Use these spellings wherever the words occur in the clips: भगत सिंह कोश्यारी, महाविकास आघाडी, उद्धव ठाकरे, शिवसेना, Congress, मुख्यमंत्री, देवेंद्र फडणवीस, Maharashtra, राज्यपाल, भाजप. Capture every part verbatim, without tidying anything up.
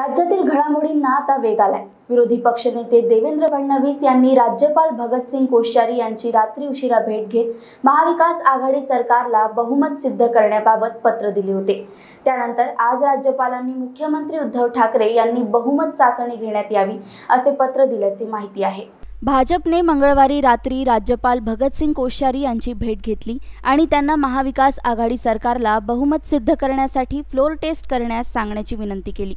राज्यातील घडामोडींना आता वेग आलाय। विरोधी पक्षनेते देवेंद्र फडणवीस यांनी राज्यपाल भगत सिंह कोश्यारी यांची रात्री उशिरा भेट घेत महाविकास आघाडी सरकारला बहुमत सिद्ध करण्याबाबत पत्र दिले होते। त्यानंतर आज राज्यपालांनी मुख्यमंत्री उद्धव ठाकरे यांनी बहुमत चाचणी घेण्यात यावी असे पत्र दिल्याची माहिती आहे। भाजपने मंगळवारी रात्री राज्यपाल भगत सिंह कोश्यारी यांची भेट घेतली आणि त्यांना महाविकास आघाडी सरकारला बहुमत सिद्ध करण्यासाठी फ्लोर टेस्ट करण्यास सांगण्याची विनंती केली।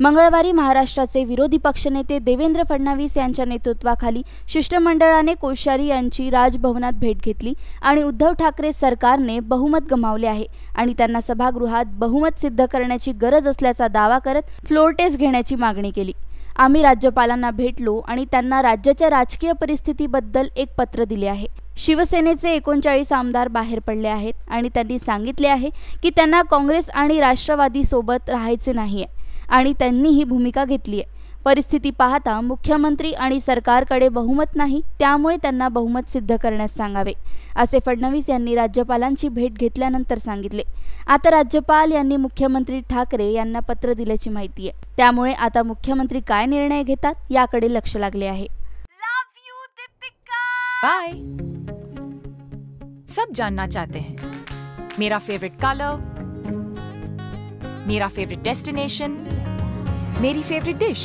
मंगळवारी महाराष्ट्राचे विरोधी पक्षनेते देवेंद्र फडणवीस यांच्या नेतृत्वाखाली शिष्टमंडळाने कोश्यारी यांची राजभवनात भेट घेतली आणि उद्धव ठाकरे सरकारने बहुमत गमावले आहे आणि त्यांना सभागृहात बहुमत सिद्ध करण्याची गरज असल्याचा दावा करत फ्लोर टेस्ट घेण्याची मागणी केली। आम्ही राज्यपालांना भेटलो आणि त्यांना राज्याच्या राजकीय परिस्थितीबद्दल एक पत्र दिले आहे। शिवसेनेचे एकोणचाळीस आमदार बाहेर पडले आहेत आणि त्यांनी सांगितले आहे की त्यांना काँग्रेस आणि राष्ट्रवादी सोबत राहायचे नाही आहे आणि त्यांनी ही भूमिका घेतली आहे। परिस्थिती पाहता मुख्यमंत्री आणि सरकारकडे बहुमत नाही, त्यामुळे त्यांना बहुमत सिद्ध करण्यास सांगावे असे फडणवीस यांनी राज्यपालांची भेट घेतल्यानंतर सांगितले। आता राज्यपाल यांनी मुख्यमंत्री ठाकरे यांना पत्र दिल्याची माहिती आहे, त्यामुळे आता मुख्यमंत्री काय निर्णय घेतात याकडे लक्ष लागले आहे। बाय सब जानना चाहते हैं मेरा फेवरेट कलर, मेरा फेवरेट डेस्टिनेशन, मेरी फेवरेट डिश,